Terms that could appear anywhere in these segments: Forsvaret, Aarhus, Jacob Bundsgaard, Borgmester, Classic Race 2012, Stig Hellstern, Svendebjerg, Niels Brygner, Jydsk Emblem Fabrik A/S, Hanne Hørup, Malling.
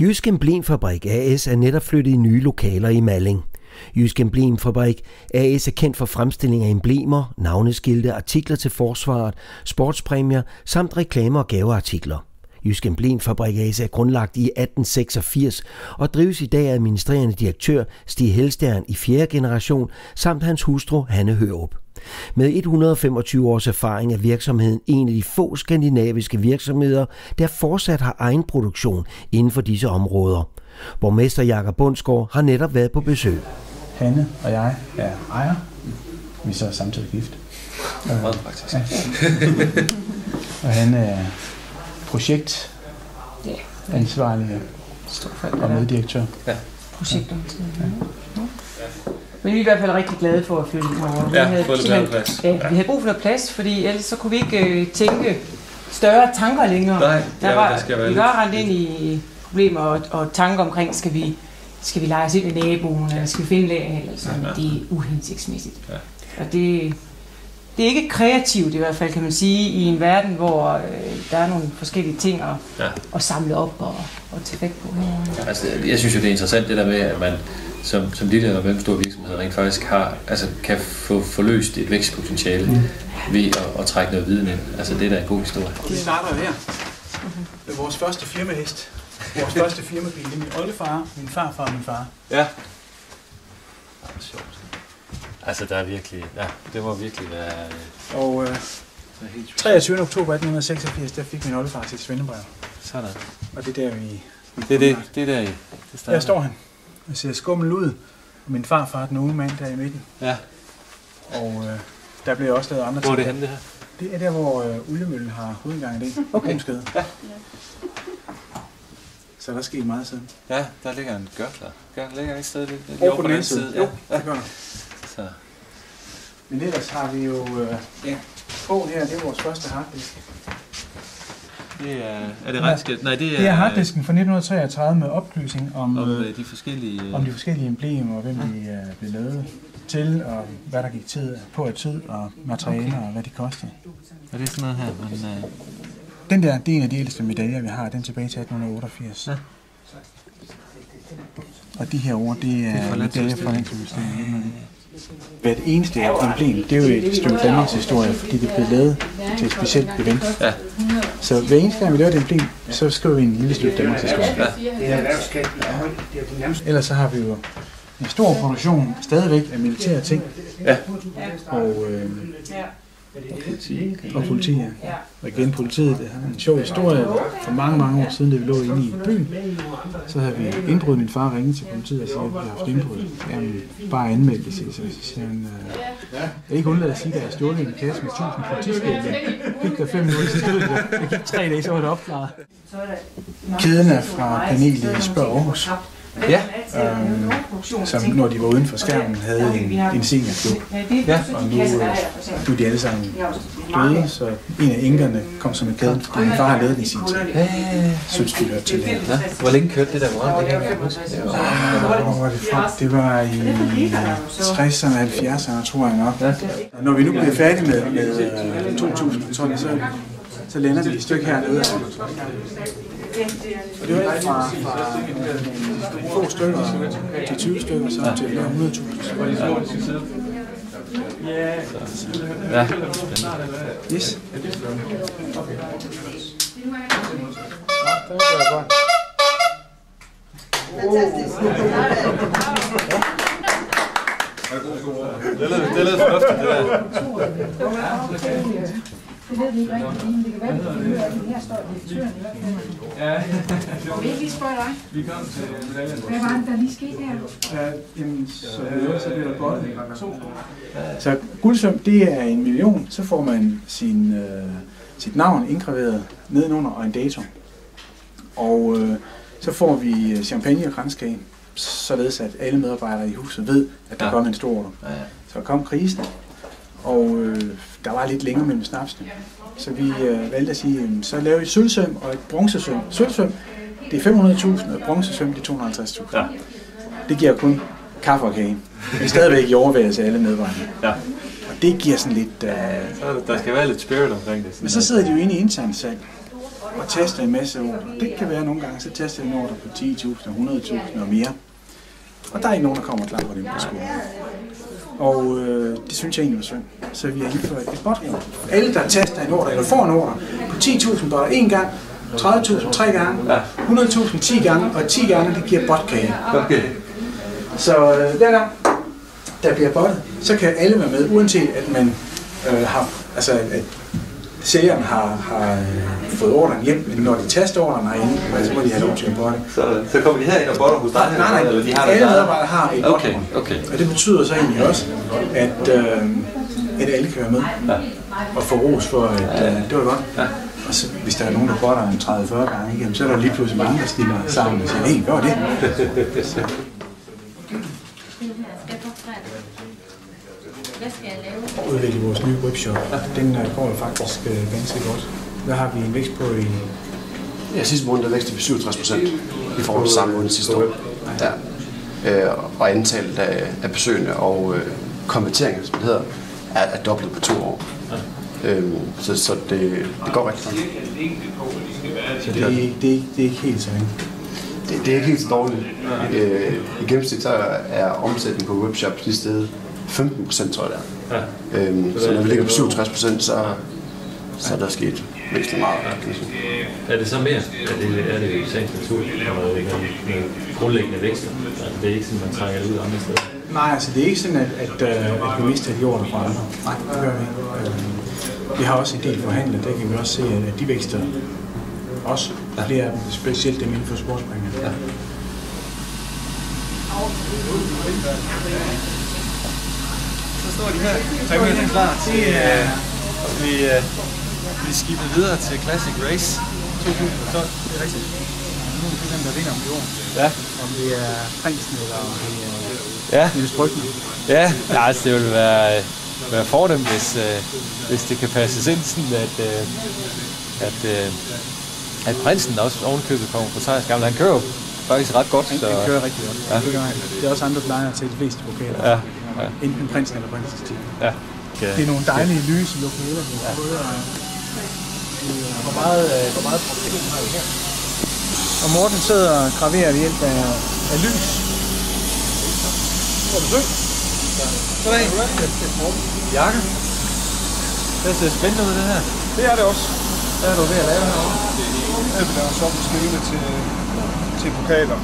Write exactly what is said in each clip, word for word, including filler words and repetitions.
Jydsk Emblem Fabrik A S er netop flyttet i nye lokaler i Malling. Jydsk Emblem Fabrik A S er kendt for fremstilling af emblemer, navneskilte, artikler til forsvaret, sportspræmier samt reklamer og gaveartikler. Jydsk Emblem Fabrik A S er grundlagt i atten seksogfirs og drives i dag af administrerende direktør Stig Hellstern i fjerde generation samt hans hustru Hanne Hørup. Med et hundrede og femogtyve års erfaring er virksomheden en af de få skandinaviske virksomheder, der fortsat har egen produktion inden for disse områder. Borgmester Jacob Bundsgaard har netop været på besøg. Hanne og jeg er ejer. Vi er så samtidig gift. Og, ja. Og han er projektansvarlig og meddirektør. Ja. Projekter. Ja. Men vi er i hvert fald rigtig glade for at flytte herover. Vi, ja, havde, ja, vi havde brug for noget plads, fordi ellers så kunne vi ikke øh, tænke større tanker længere. Nej, der var, der skal være vi var rendt ind i problemer og, og tanker omkring, skal vi, skal vi lege os ind i naboen, eller skal vi finde læger, eller sådan, ja, ja. Det er uhensigtsmæssigt. Ja. Og det, det er ikke kreativt i hvert fald, kan man sige, i en verden, hvor øh, der er nogle forskellige ting at, ja. at samle op og, og tage væk på. Ja. Altså, jeg synes jo, det er interessant det der med, at man som, som lille eller hvem store virksomheder rent faktisk har, altså kan få forløst et vækstpotentiale mm. ved at, at trække noget viden ind. Altså det der er en god historie. Vi starter her. Det er vores første firmahest. Vores første firmabil. Det er min oldefar, min farfar og min far. Ja. Altså der er virkelig, ja, det var virkelig være... Og øh, treogtyvende oktober atten seksogfirs, der fik min oldefar til Svendebjerg. Sådan. Og det er der vi... Det er det, det er der i... Det der står han. Jeg ser skummel ud, og min farfar, den unge mand, der i midten. Ja. Og øh, der blev også lavet andre ting. Hvor er det henne, det her? Det er der, hvor øh, oliemøllen har hovedindgang i det. Okay. Omskede. Ja. Så der sker meget siden. Ja, der ligger en gørklar. Gørklar ligger ikke stadig lidt over på den anden side. side. Jo, ja. Det gør der. Men ellers har vi jo øh, ja. på her, det er vores første harddisk. Det er, er det regnskab? Nej, det er, det er harddisken fra nitten treogtredive med oplysning om, om, de, forskellige, om de forskellige emblemer, og hvem ah. de uh, blev lavet til, og hvad der gik tid på af tid, og materialer, okay. og hvad de kostede. Og det er sådan noget her, man... Uh... Den der, det er en af de ældste medaljer, vi har, den tilbage til atten otteogfirs. Ja. Og de her ord, det er medaljer fra landsløbsstillingen. Hvert eneste emblem, det er jo et stykke Danmarks historie, fordi det blev lavet til et specielt event. Ja. Så hver eneste gang vi laver et emblem, så skriver vi en lille stykke Danmarks historie. Ja. Ellers så har vi jo en stor produktion stadigvæk af militære ting. Ja. Og, øh, og politi, ja. Og igen politiet, det er en sjov historie. For mange, mange år siden, da vi lå inde i byen, så havde vi indbrud. Min far ringede til politiet og sagde, at vi havde haft indbrud. Jamen, bare anmeldte det, så siger han, øh, jeg er ikke undladt at sige, at jeg har stjålet en kasse med tusind politiskæbler. Jeg gik der fem minutter, så stod det. Jeg gik tre dage, så var det opklaret. Kæden er fra panelet i Spørg Aarhus. Ja, øhm, som når de var uden for skærmen, havde en, en seniorklub. Ja. Og nu, nu er de alle sammen døde, så en af enkerne kom som en kæde, og min far har lavet den i sin tid. Ja, synes de hørte til det. Ja. Hvor længe kørte det der morgen? Hvor var det fra? Det var i tresserne og halvfjerdserne, tror jeg nok. Ja. Når vi nu bliver færdige med, med to tusind og tolv, så, så lander det et stykke hernede. Og det var fra, fra få stykker til tyve stykker, så til hundrede tusind. Ja. Yes. Fantastisk. Det lød, det lød fornuftigt, det der. Det ved vi ikke rigtigt, men det kan være, at vi hører, at her står direktøren i hvert fald. Må vi ikke lige spørge dig? Hvad var det, der lige skete her? Jamen, så bliver der godt. Så guldsøm, det er en million. Så får man sin, øh, sit navn indgraveret nedenunder og en dato. Og øh, så får vi champagne og kranskage, således at alle medarbejdere i huset ved, at der ja. Kom en stor ordre. Ja, ja. Så kom krisen. Og øh, der var lidt længere mellem snapsene. Så vi øh, valgte at sige, øh, så laver vi et sølvsøm og et bronzesøm. Sølvsøm, det er fem hundrede tusind, og et bronzesøm, det er to hundrede og halvtreds tusind. Ja. Det giver kun kaffe og kage. Det er stadigvæk i overværelse af alle medvejene. Ja. Og det giver sådan lidt... Øh, så der skal være lidt spirit omkring det. Men så sidder de jo inde i internt, så og tester en masse ordre. Det kan være nogle gange, så tester jeg en ordre på ti tusind, hundrede tusind og mere. Og der er ikke nogen, der kommer og klapper dem på skolen. Og øh, det synes jeg egentlig var synd. Så vi har indført et botring. Alle, der tester en ordre eller får en ordre på ti tusind dollar en gang, tredive tusind tre gange, hundrede tusind ti gange, og ti gange, det giver botkage. Okay. Så øh, der, der bliver bottet, så kan alle være med, uanset at man øh, har, altså at sælgeren har, har fået ordren hjem, men når de taster ordren herinde, så må de have lov til at botte. Så, så kommer de herind og botter hos dig? Nej, nej, eller de har alle medarbejdere har et okay, okay. Og det betyder så egentlig også, at, øh, at alle kan være med, ja. Og få ros for, at ja, ja. Øh, det var godt. Ja. Og så, hvis der er nogen, der botter en tredive fyrre gange, ikke? Jamen, så er der lige pludselig mange, der stiller sammen og siger, hey, gør det. Og udvikle vores nye webshop. Den går faktisk ganske godt. Der har vi en vækst på i... Ja, sidste måned der vækste vi syvogtres procent i forhold til samme måned sidste år. Ja. Og antallet af besøgende og konverteringer, som det hedder, er dobbelt på to år. Så, så det, det går rigtig godt. Så det, det, det, det er ikke helt så det, det er ikke helt så dårligt. Øh, I gennemsnit så er omsætningen på webshops lige stedet femten procent, tror jeg der. Ja. Øhm, så når vi ligger på syvogtres procent, så, så er der sket vækst meget. Ja. Er det så mere? Er det, er det i sagens natur, når der er grundlæggende vækster? Altså, det er ikke sådan, man trækker det ud andre steder? Nej, altså det er ikke sådan, at, at, at vi mister de ordre fra andre. Nej, det gør vi ikke. Vi har også en del forhandlere, der kan vi også se, at de vækster også flere af dem, specielt dem inden for sportsbrænderne. Ja. Så står de her. Præmien er klar til, at vi, vi skibet videre til Classic Race to tusind og tolv. Det er rigtigt. Nu er det dem, der vinder om jorden. Ja. Om det er Prinsen eller om det er ja. Niels Brygner. Ja, nej, det vil være, være for dem, hvis, hvis det kan passes ind sådan, at, at, at Prinsen også ovenkøbet kommer fra Sejrs Gamle. Han kører jo faktisk ret godt. Han, så, han kører rigtig godt. Ja. Det, det er også andre plejer til de fleste pokaler. Ja. Ja. Enten prinsen eller prinsens tid. Ja. Okay. Det er nogle dejlige ja. Lyse lokaler. Ja. Hvor meget, hvor meget problem har vi her? Og Morten sidder og graverer ved hjælp af, af lys. Hvor er du søg? Sådan. Jakke. Det ser spændende ud, det her. Det er det også. Det er du ved at lave herovre. Vi laver så forskellige til, til pokaler.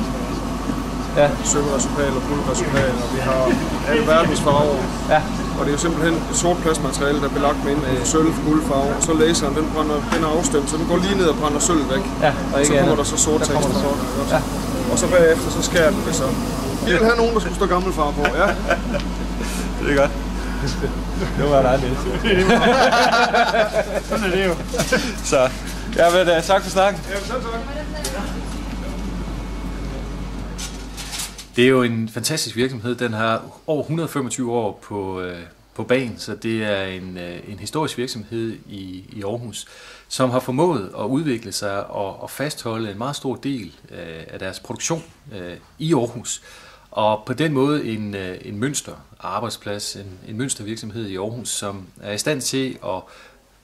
Ja. Søgeresultater, guldresultater, og vi har alle verdens farver. Ja. Og det er jo simpelthen et sort plastmateriale, der er belagt med en øh, sølv, guldfarve, og så laseren, den brænder, den er afstemt, så den går lige ned og brænder sølv væk. Ja, og så kommer der så sort tekst på sorten. Ja. Og så bagefter, så skærer den det så. Vi vil have nogen, der skulle stå gammel farve på, ja? Det er godt. Det var dig, Niels. Sådan er det jo. Så, ja, men, uh, tak for snakken. Ja, selv tak. Det er jo en fantastisk virksomhed. Den har over hundrede og femogtyve år på, øh, på banen, så det er en, øh, en historisk virksomhed i, i Aarhus, som har formået at udvikle sig og, og fastholde en meget stor del øh, af deres produktion øh, i Aarhus. Og på den måde en, øh, en mønsterarbejdsplads, en, en mønstervirksomhed i Aarhus, som er i stand til at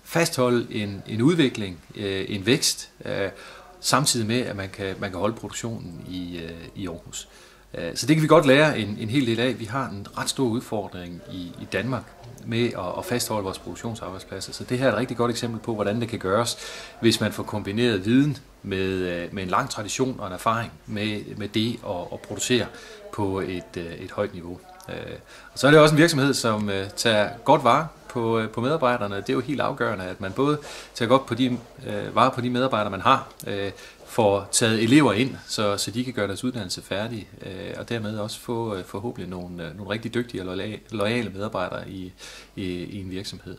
fastholde en, en udvikling, øh, en vækst, øh, samtidig med, at man kan, man kan holde produktionen i, øh, i Aarhus. Så det kan vi godt lære en, en hel del af. Vi har en ret stor udfordring i, i Danmark med at, at fastholde vores produktionsarbejdspladser. Så det her er et rigtig godt eksempel på, hvordan det kan gøres, hvis man får kombineret viden med, med en lang tradition og en erfaring med, med det at, at producere på et, et højt niveau. Og så er det også en virksomhed, som tager godt vare på, på medarbejderne. Det er jo helt afgørende, at man både tager godt på de, vare på de medarbejdere, man har, får taget elever ind, så, så de kan gøre deres uddannelse færdig, øh, og dermed også få øh, forhåbentlig nogle, øh, nogle rigtig dygtige og loyale medarbejdere i, i, i en virksomhed.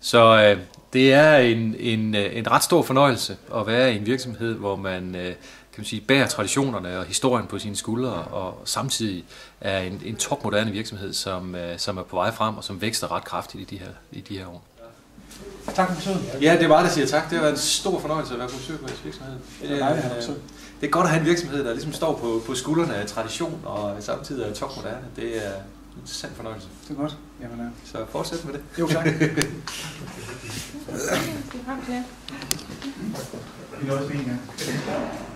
Så øh, det er en, en, en ret stor fornøjelse at være i en virksomhed, hvor man, øh, kan man sige, bærer traditionerne og historien på sine skuldre, og samtidig er en, en topmoderne virksomhed, som, øh, som er på vej frem og som vækster ret kraftigt i de her, i de her år. Tak for besøget. Ja, det var det, siger tak. Det har været en stor fornøjelse at være på besøg på jeres virksomhed. Det er, dejligt, at have det er godt at have en virksomhed, der ligesom står på, på skuldrene af tradition og samtidig er topmoderne. Det er, En sand fornøjelse. Det er godt. Jamen, ja. Så fortsæt med det. Jo, tak. Det er også en gang.